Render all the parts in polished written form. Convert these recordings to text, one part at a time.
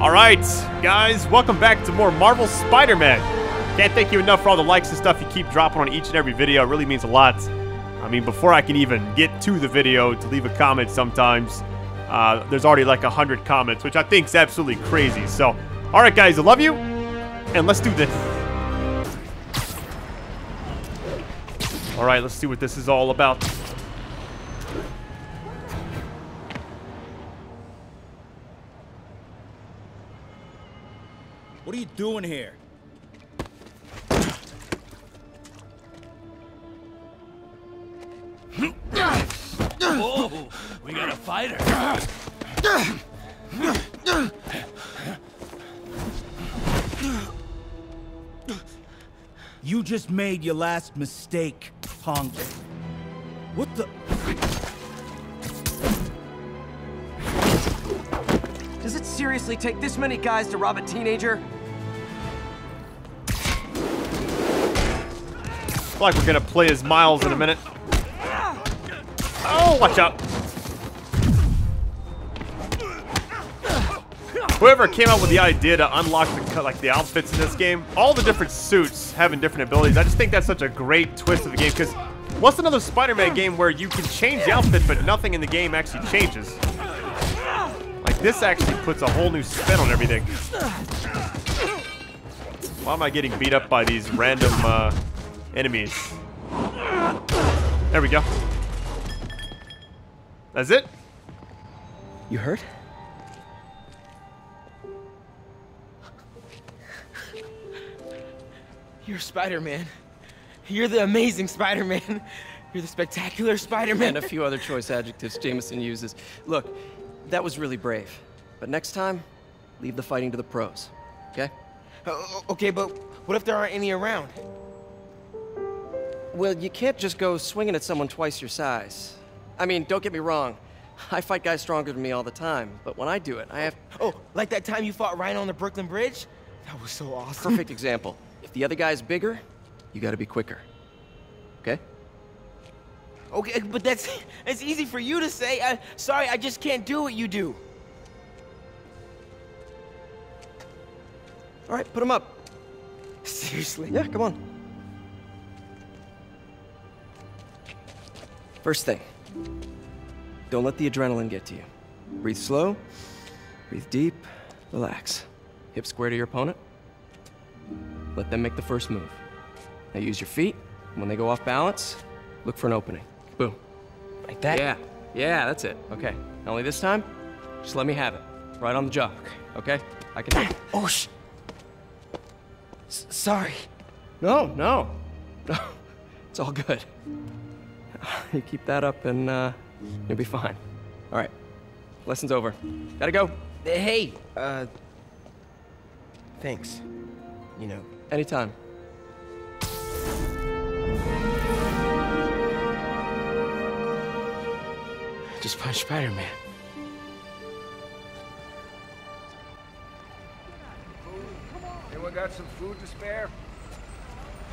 Alright, guys, welcome back to more Marvel's Spider-Man. Can't thank you enough for all the likes and stuff you keep dropping on each and every video. It really means a lot. I mean, before I can even get to the video to leave a comment sometimes, there's already like 100 comments, which I think is absolutely crazy. So, alright guys, I love you, and let's do this. Alright, let's see what this is all about. What are you doing here? Whoa, we got a fighter. You just made your last mistake, punk. What the? Does it seriously take this many guys to rob a teenager? Like we're gonna play as Miles in a minute. Oh, watch out! Whoever came up with the idea to unlock the outfits in this game, all the different suits having different abilities, I just think that's such a great twist of the game. Because what's another Spider-Man game where you can change the outfit, but nothing in the game actually changes? Like this actually puts a whole new spin on everything. Why am I getting beat up by these random enemies? There we go. That's it? You hurt? You're Spider-Man. You're the amazing Spider-Man. You're the spectacular Spider-Man. And a few other choice adjectives Jameson uses. Look, that was really brave. But next time, leave the fighting to the pros, okay? Okay, but what if there aren't any around? Well, you can't just go swinging at someone twice your size. I mean, don't get me wrong. I fight guys stronger than me all the time, but when I do it, I have... Oh, like that time you fought Rhino on the Brooklyn Bridge? That was so awesome. Perfect example. If the other guy's bigger, you gotta be quicker. Okay? Okay, but that's easy for you to say. Sorry, I just can't do what you do. All right, put him up. Seriously? Yeah, come on. First thing. Don't let the adrenaline get to you. Breathe slow, breathe deep, relax. Hip square to your opponent. Let them make the first move. Now use your feet. When they go off balance, look for an opening. Boom. Like that? Yeah. Yeah, that's it. Okay. Not only this time, just let me have it. Right on the jaw. Okay? I can take it. Oh, sorry. No. It's all good. You keep that up and you'll be fine. All right, lesson's over. Gotta go. Hey, thanks. You know, anytime. Just punch Spider-Man. Anyone got some food to spare?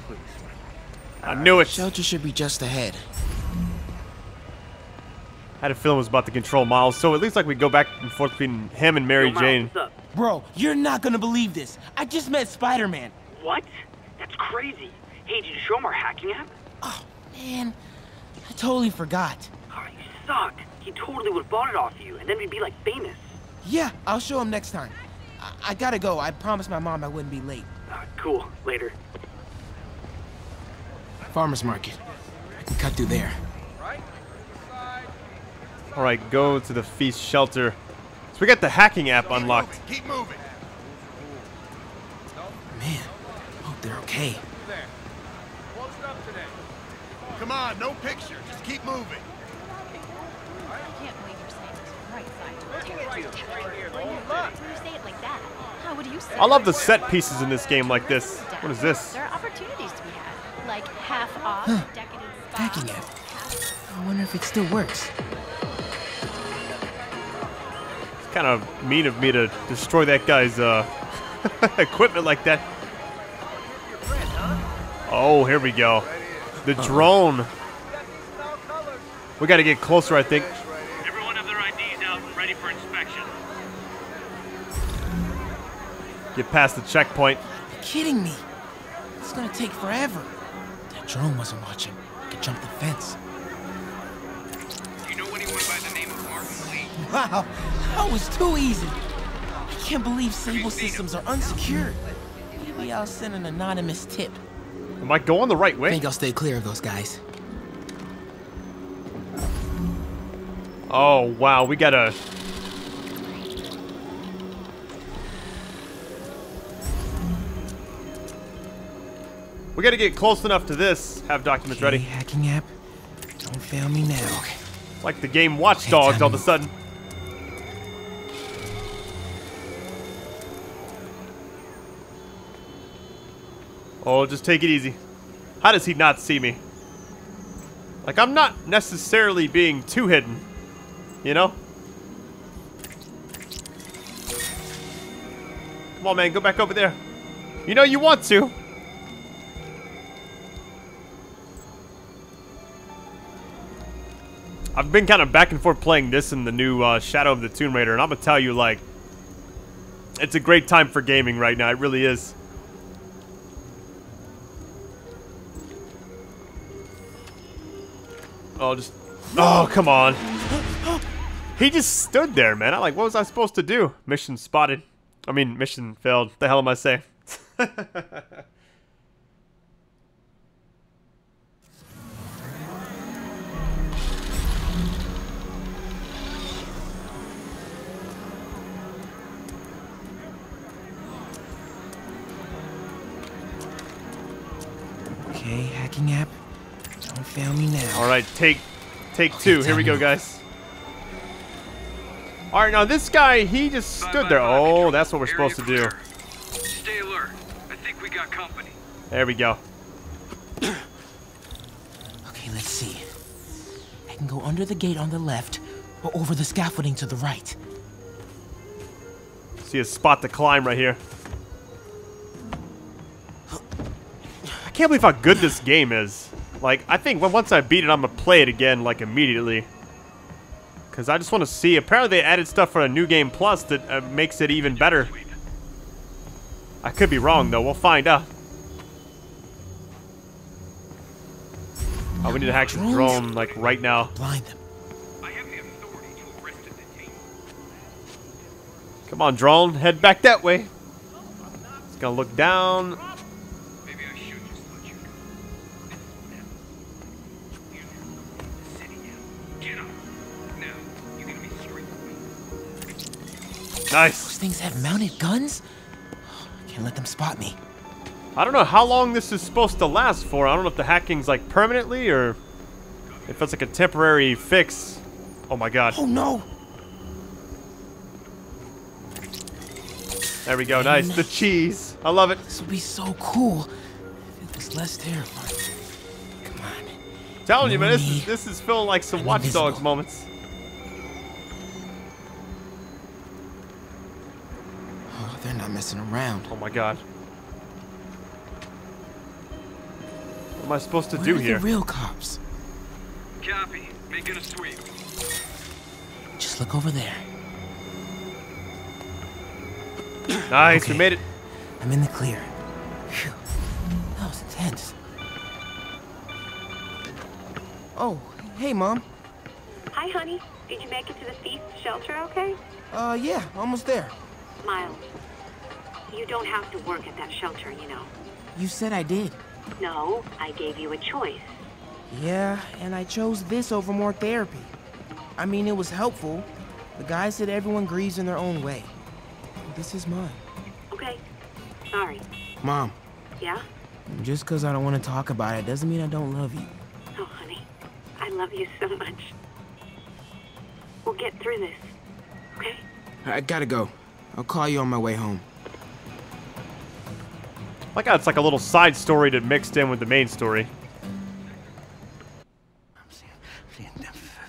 Please. I knew it. Shelter should be just ahead. I had a feeling it was about to control Miles, so it looks like we go back and forth between him and Mary Jane. Miles, bro, you're not gonna believe this. I just met Spider-Man. What? That's crazy. Hey, did you show him our hacking app? Oh, man. I totally forgot. Oh, you suck. He totally would've bought it off you, and then we'd be, like, famous. Yeah, I'll show him next time. I gotta go. I promised my mom I wouldn't be late. Cool. Later. Farmer's Market. I can cut through there. All right, go to the Feast shelter. So we got the hacking app unlocked. Keep moving. Man, hope they're okay. Come on, no picture. Just keep moving. I can't believe you're saying this right side. When you say it like that, how would you say it? I love the set pieces in this game like this. What is this? There are opportunities to be had, like half off, decadent spa. Hacking app. I wonder if it still works. Kind of mean of me to destroy that guy's equipment like that. Oh, here we go. The drone. We got to get closer, I think. Everyone have their IDs out and ready for inspection. Get past the checkpoint. You're kidding me. It's gonna take forever. That drone wasn't watching. I could jump the fence. You know anyone by the name of Martin Lee? Wow, that was too easy. I can't believe Sable systems are unsecured. Maybe I'll send an anonymous tip. I might go on the right way. I think I'll stay clear of those guys. Oh, wow, we gotta... We gotta get close enough to this, have documents ready. Hacking app, don't fail me now. Okay. Like the game Watch Dogs all of a sudden. Oh, just take it easy. How does he not see me? Like, I'm not necessarily being too hidden, you know? Come on, man, go back over there. You know you want to. I've been kind of back and forth playing this and the new Shadow of the Tomb Raider, and I'm gonna tell you, like, it's a great time for gaming right now. It really is. Oh, just... Oh, come on. He just stood there, man. I'm like, what was I supposed to do? Mission spotted. I mean, mission failed. What the hell am I saying? Okay, hacking app. Don't fail me now. All right, take two. Here we go, guys. All right, now this guy, he just stood there. Oh, that's what we're supposed to do. Stay alert. I think we got company. There we go. Okay, let's see. I can go under the gate on the left or over the scaffolding to the right. See a spot to climb right here. I can't believe how good this game is. Like, I think once I beat it, I'm going to play it again, like, immediately. Because I just want to see. Apparently, they added stuff for a new game plus that makes it even better. I could be wrong, though. We'll find out. Oh, we need to hack the drone, like, right now. Blind them. Come on, drone. Head back that way. It's going to look down. Nice. Those things have mounted guns? I can't let them spot me. I don't know how long this is supposed to last for. I don't know if the hacking's like permanently or if it's like a temporary fix. Oh my god. Oh no. There we go. Nice. The cheese. I love it. This would be so cool if it was less terrifying. Come on. I'm telling you, man, this is feeling like some Watch Dogs moments. They're not messing around. Oh my god. What am I supposed to do here? The real cops. Copy. Making a sweep. Just look over there. Nice, okay. We made it. I'm in the clear. Phew. That was intense. Oh, hey Mom. Hi honey. Did you make it to the Feast shelter okay? Yeah, almost there. Miles, you don't have to work at that shelter, you know. You said I did. No, I gave you a choice. Yeah, and I chose this over more therapy. I mean, it was helpful. The guy said everyone grieves in their own way. This is mine. Okay, sorry. Mom. Yeah? Just because I don't want to talk about it doesn't mean I don't love you. Oh, honey, I love you so much. We'll get through this, okay? I gotta go. I'll call you on my way home. Like how it's like a little side story to mixed in with the main story. I'm seeing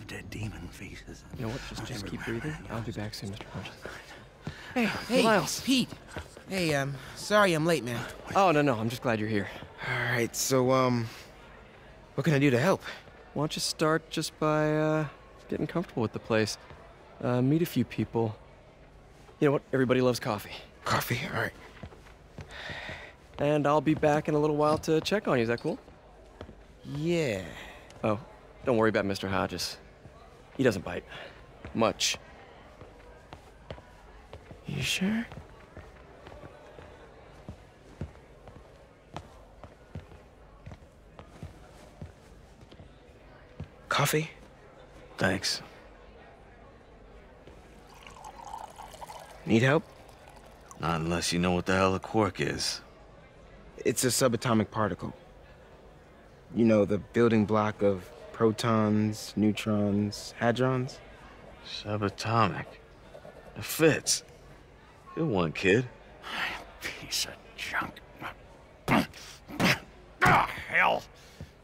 dead demon faces. You know what? Just keep breathing. I'll be back soon, Mr. Parker. Hey, Miles. Pete. Hey, sorry I'm late, man. Oh, no, I'm just glad you're here. All right, so, what can I do to help? Why don't you start just by, getting comfortable with the place. Meet a few people. You know what? Everybody loves coffee. Coffee? All right. And I'll be back in a little while to check on you. Is that cool? Yeah. Oh, don't worry about Mr. Hodges. He doesn't bite. Much. You sure? Coffee? Thanks. Need help? Not unless you know what the hell a quark is. It's a subatomic particle. You know, the building block of protons, neutrons, hadrons? Subatomic. It fits. Good one, kid. Piece of junk. Ah, hell.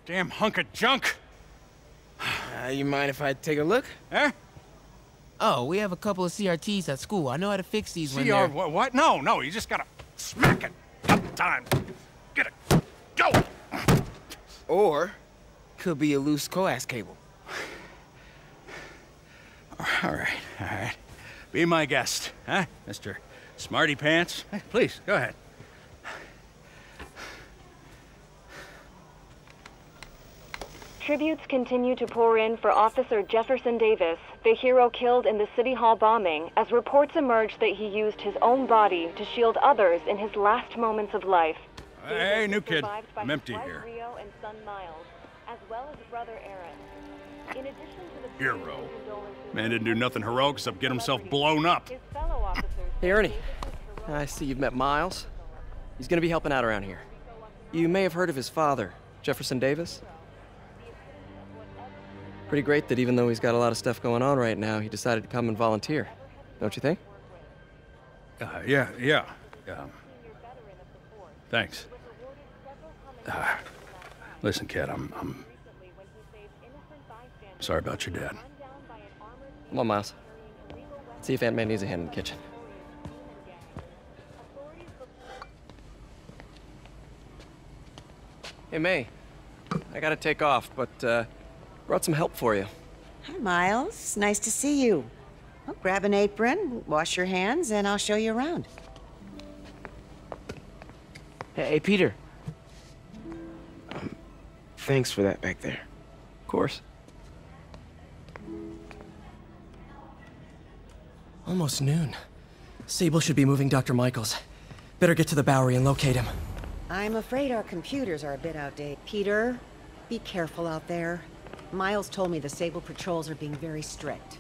Damn hunk of junk. You mind if I take a look? Eh? Oh, we have a couple of CRTs at school. I know how to fix these when they're... What? No, no, you just gotta smack it. Up time. Get it. Go! Or, could be a loose coax cable. All right. Be my guest, huh? Mr. Smarty Pants. Hey, please, go ahead. Tributes continue to pour in for Officer Jefferson Davis, the hero killed in the City Hall bombing, as reports emerge that he used his own body to shield others in his last moments of life. Hey, new kid. I'm empty here. Rio and son Miles, as well as brother Aaron. In addition to the hero. Man didn't do nothing heroic except get himself blown up. Hey, Ernie. I see you've met Miles. He's going to be helping out around here. You may have heard of his father, Jefferson Davis. Pretty great that even though he's got a lot of stuff going on right now, he decided to come and volunteer. Don't you think? Yeah. Thanks. Listen, kid, I'm sorry about your dad. Come on, Miles. Let's see if Aunt May needs a hand in the kitchen. Hey, May. I gotta take off, but, brought some help for you. Hi, Miles. Nice to see you. Well, grab an apron, wash your hands, and I'll show you around. Hey, Peter. Thanks for that back there. Of course. Almost noon. Sable should be moving Dr. Michaels. Better get to the Bowery and locate him. I'm afraid our computers are a bit outdated. Peter, be careful out there. Miles told me the Sable patrols are being very strict.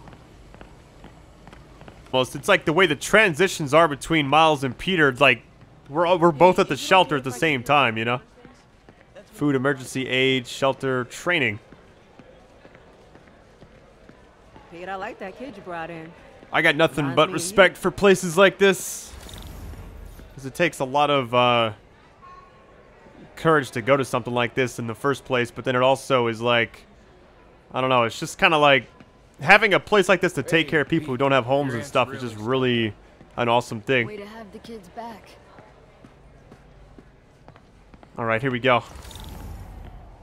Well, it's like the way the transitions are between Miles and Peter. Like, we're both at the shelter at the same time, you know? Food, emergency aid, shelter, training. Pete, I like that kid you brought in. I got nothing but respect for places like this. Because it takes a lot of, courage to go to something like this in the first place. But then it also is like... I don't know, it's just kind of like, having a place like this to take care of people who don't have homes and stuff is just really an awesome thing. Way to have the kids back. Alright, here we go.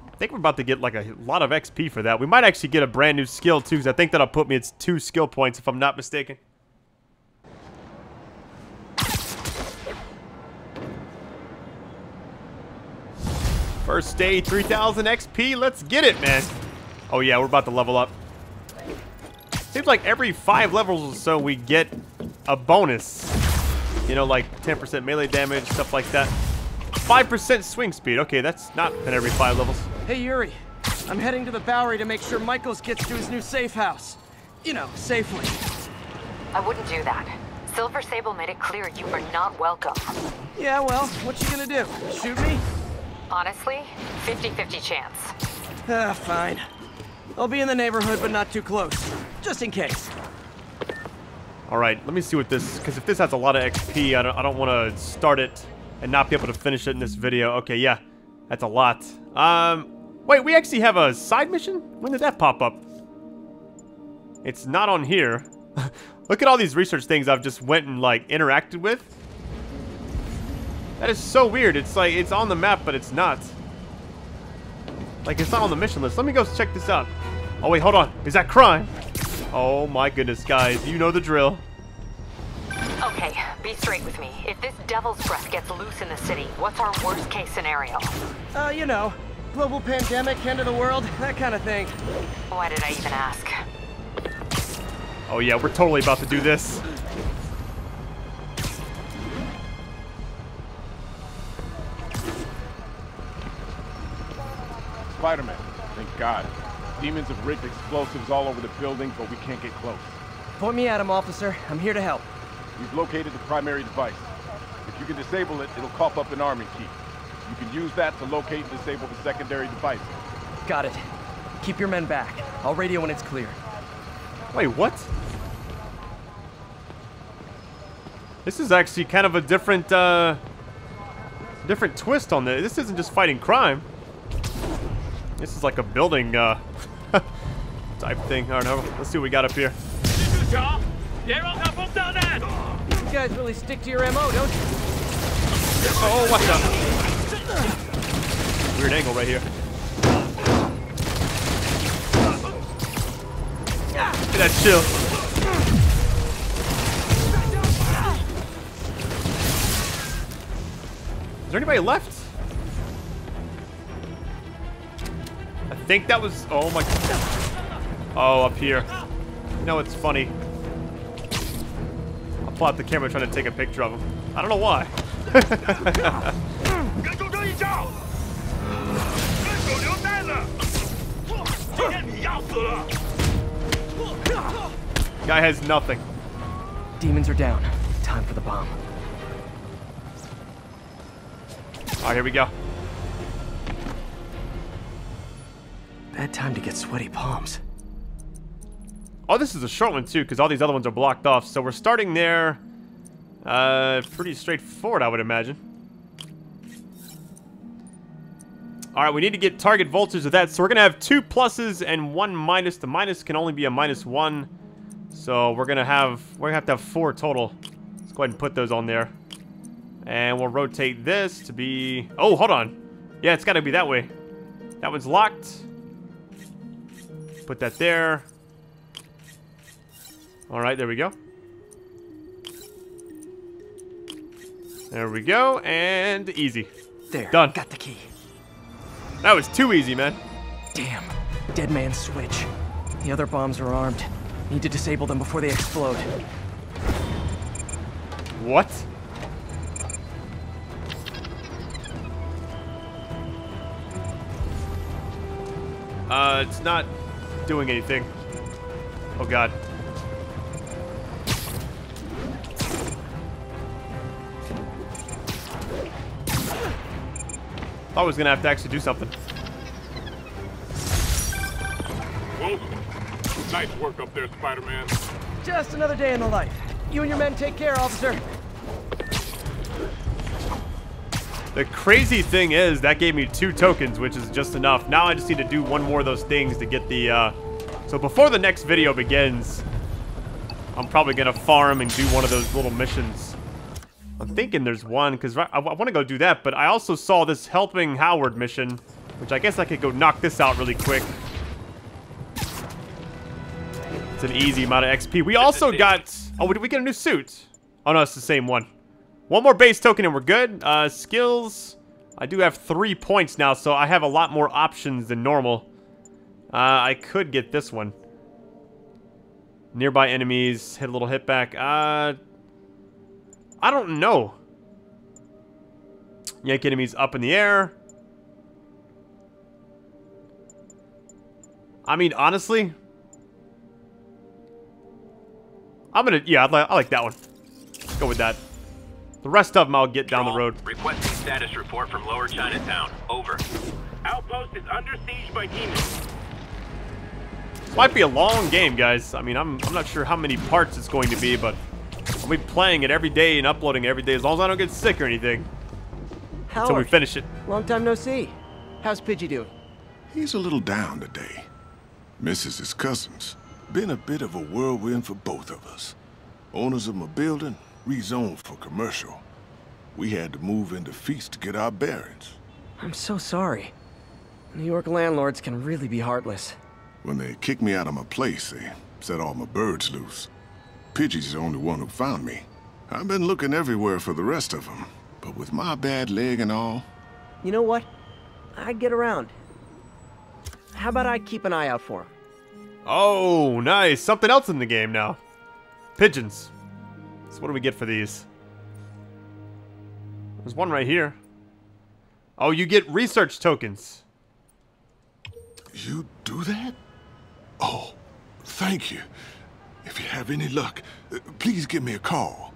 I think we're about to get like a lot of XP for that. We might actually get a brand new skill too, because I think that'll put me at 2 skill points if I'm not mistaken. First day, 3,000 XP, let's get it, man. Oh yeah, we're about to level up. Seems like every 5 levels or so we get a bonus. You know, like 10% melee damage, stuff like that. 5% swing speed. Okay, that's not at every 5 levels. Hey, Yuri. I'm heading to the Bowery to make sure Michaels gets to his new safe house. You know, safely. I wouldn't do that. Silver Sable made it clear you are not welcome. Yeah, well, what you gonna do? Shoot me? Honestly, 50-50 chance. Ah, fine. I'll be in the neighborhood, but not too close, just in case. All right, let me see what this, because if this has a lot of XP, I don't want to start it and not be able to finish it in this video. Okay, yeah, that's a lot. Wait, we actually have a side mission? When did that pop up? It's not on here. Look at all these research things I've just went and like interacted with. That is so weird. It's like it's on the map, but it's not. Like, it's not on the mission list. Let me go check this out. Oh, wait, hold on. Is that crime? Oh, my goodness, guys. You know the drill. Okay, Okay, be straight with me. If this devil's breath gets loose in the city, what's our worst case scenario? You know, global pandemic, end of the world, that kind of thing. Why did I even ask? Oh yeah, we're totally about to do this. Spider-Man, thank God. Demons have rigged explosives all over the building, but we can't get close. Point me at him, officer. I'm here to help. We've located the primary device. If you can disable it, it'll cough up an army key. You can use that to locate and disable the secondary device. Got it. Keep your men back. I'll radio when it's clear. Wait, what? This is actually kind of a different, different twist on this. This isn't just fighting crime. This is like a building, type thing. All right, let's see what we got up here. You guys really stick to your MO, don't you? Oh, what the? Weird angle right here. Look at that shield. Is there anybody left? I think that was. Oh my. Oh, up here. You know, it's funny. I'll pull out the camera trying to take a picture of him. I don't know why. Guy has nothing. Demons are down. Time for the bomb. Alright, here we go. Bad time to get sweaty palms. Oh, this is a short one too, because all these other ones are blocked off. So we're starting there. Pretty straightforward, I would imagine. Alright, we need to get target voltage of that, so we're gonna have 2 pluses and 1 minus. The minus can only be a -1, so we're gonna have to have 4 total. Let's go ahead and put those on there. And we'll rotate this to be... Oh, hold on. Yeah, it's gotta be that way. That one's locked. Put that there. Alright, there we go. There we go, and easy. There. Done. Got the key. That was too easy, man. Damn. Dead man's switch. The other bombs are armed. Need to disable them before they explode. What? It's not doing anything. Oh, God. I was gonna have to actually do something. Whoa. Nice work up there, Spider-Man. Just another day in the life. You and your men take care, officer. The crazy thing is that gave me 2 tokens, which is just enough. Now I just need to do 1 more of those things to get the so before the next video begins, I'm probably gonna farm and do one of those little missions. I'm thinking there's one, because I want to go do that, but I also saw this Helping Howard mission, which I guess I could go knock this out really quick. It's an easy amount of XP. We also got... Oh, did we get a new suit? Oh, no, it's the same one. 1 more base token and we're good. Skills. I do have 3 points now, so I have a lot more options than normal. I could get this one. Nearby enemies. Hit a little hit back. I don't know. Yank enemies up in the air. I mean, honestly, I'm gonna... Yeah, I like that one. Let's go with that. The rest of them I'll get down the road. Requesting status report from Lower Chinatown. Over. Outpost is under siege by demons. This might be a long game, guys. I mean, I'm not sure how many parts it's going to be, but... I'll be playing it every day and uploading it every day as long as I don't get sick or anything. Howard, until we finish it. Long time no see. How's Pidgey doing? He's a little down today. Misses his cousins. Been a bit of a whirlwind for both of us. Owners of my building, rezoned for commercial. We had to move into Feast to get our bearings. I'm so sorry. New York landlords can really be heartless. When they kicked me out of my place, they set all my birds loose. Pidgey's the only one who found me. I've been looking everywhere for the rest of them, but with my bad leg and all... You know what? I get around. How about I keep an eye out for them? Oh, nice. Something else in the game now. Pigeons. So what do we get for these? There's one right here. Oh, you get research tokens. You do that? Oh, thank you. If you have any luck, please give me a call.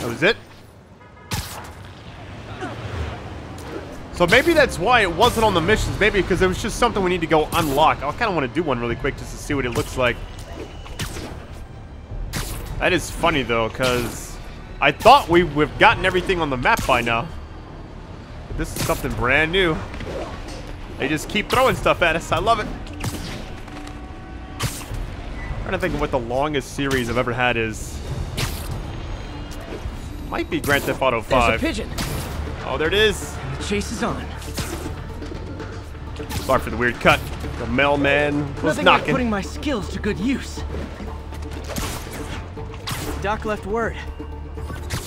That was it? So maybe that's why it wasn't on the missions. Maybe because it was just something we need to go unlock. I kind of want to do one really quick just to see what it looks like. That is funny though, because I thought we would have gotten everything on the map by now. But this is something brand new. They just keep throwing stuff at us. I love it. I'm trying to think of what the longest series I've ever had is. Might be Grand Theft Auto 5. There's a pigeon. Oh, there it is. The chase is on. Sorry for the weird cut. The mailman was knocking. Nothing like putting my skills to good use. Doc left word.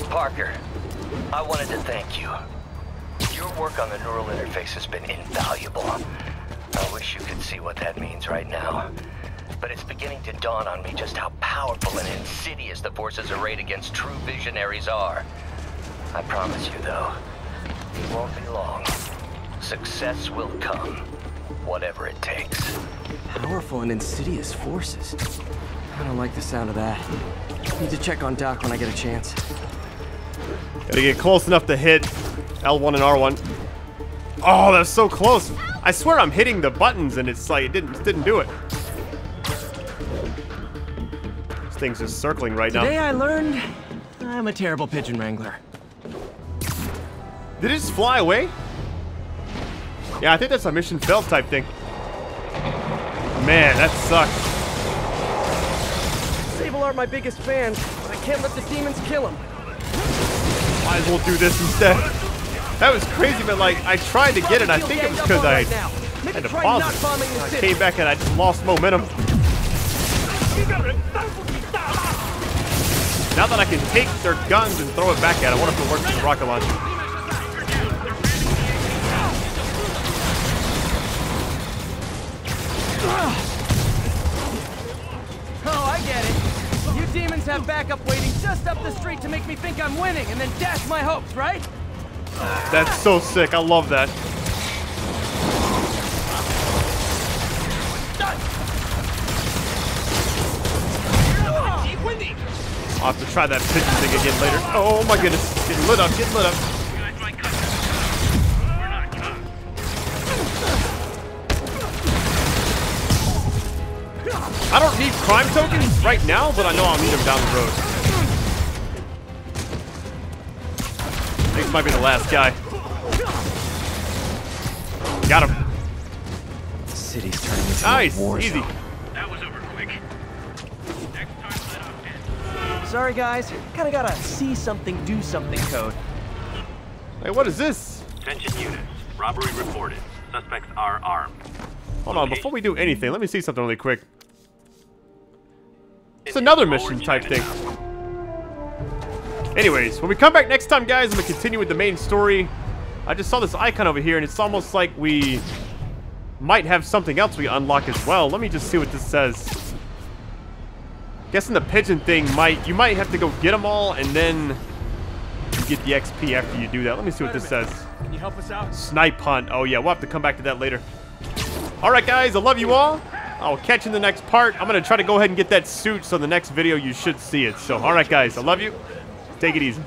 Parker, I wanted to thank you. Your work on the neural interface has been invaluable. I wish you could see what that means right now. But it's beginning to dawn on me just how powerful and insidious the forces arrayed against true visionaries are. I promise you, though, it won't be long. Success will come, whatever it takes. Powerful and insidious forces. I don't like the sound of that. Need to check on Doc when I get a chance. Gotta get close enough to hit L1 and R1. Oh, that's so close. I swear I'm hitting the buttons and it's like it didn't do it. This thing's just circling right now. Today I learned I'm a terrible pigeon wrangler. Did it just fly away? Yeah, I think that's a mission failed type thing. Man, that sucks. Sable aren't my biggest fans, but I can't let the demons kill them. Might as well do this instead. That was crazy, but like, I tried to get it. I think it was because I had to pause it. I came back and I just lost momentum. Now that I can take their guns and throw it back at it, I wonder if it works with the rocket launcher. Oh, I get it. Demons have backup waiting just up the street to make me think I'm winning and then dash my hopes, right? That's so sick. I love that. I'll have to try that pigeon thing again later. Oh my goodness. Getting lit up, getting lit up. I don't need crime tokens right now, but I know I'll need them down the road. I think this might be the last guy. Got him. The city's turning into a war zone. Nice, easy. That was over quick. Next time, let off. Sorry guys, kind of gotta see something, do something code. Hey, what is this? Attention units, robbery reported. Suspects are armed. Hold on, before we do anything, let me see something really quick. It's another mission type thing. Anyways, when we come back next time, guys, I'm going to continue with the main story. I just saw this icon over here, and it's almost like we might have something else we unlock as well. Let me just see what this says. Guessing the pigeon thing might have to go get them all, and then you get the XP after you do that. Let me see what this says. Can you help us out? Snipe hunt. Oh, yeah, we'll have to come back to that later. All right, guys, I love you all. I'll catch you in the next part. I'm going to try to go ahead and get that suit so the next video you should see it. So, all right, guys, I love you. Take it easy.